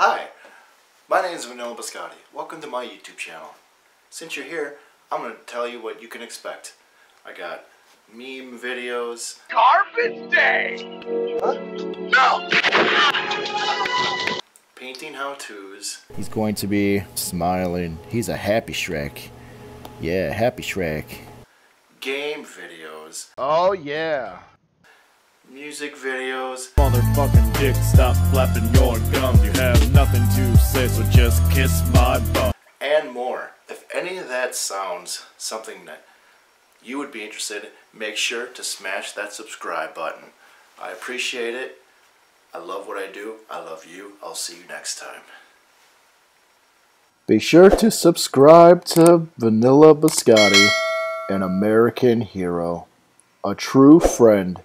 Hi, my name is Vanilla Bizcotti. Welcome to my YouTube channel. Since you're here, I'm going to tell you what you can expect. I got meme videos. Carpet day! Huh? No! Painting how-tos. He's going to be smiling. He's a happy Shrek. Yeah, happy Shrek. Game videos. Oh yeah. Music videos. Motherfucking dick, stop flapping your gums. You have nothing to say, so just kiss my butt. And more. If any of that sounds something that you would be interested in, make sure to smash that subscribe button. I appreciate it. I love what I do. I love you. I'll see you next time. Be sure to subscribe to Vanilla Bizcotti, an American hero, a true friend.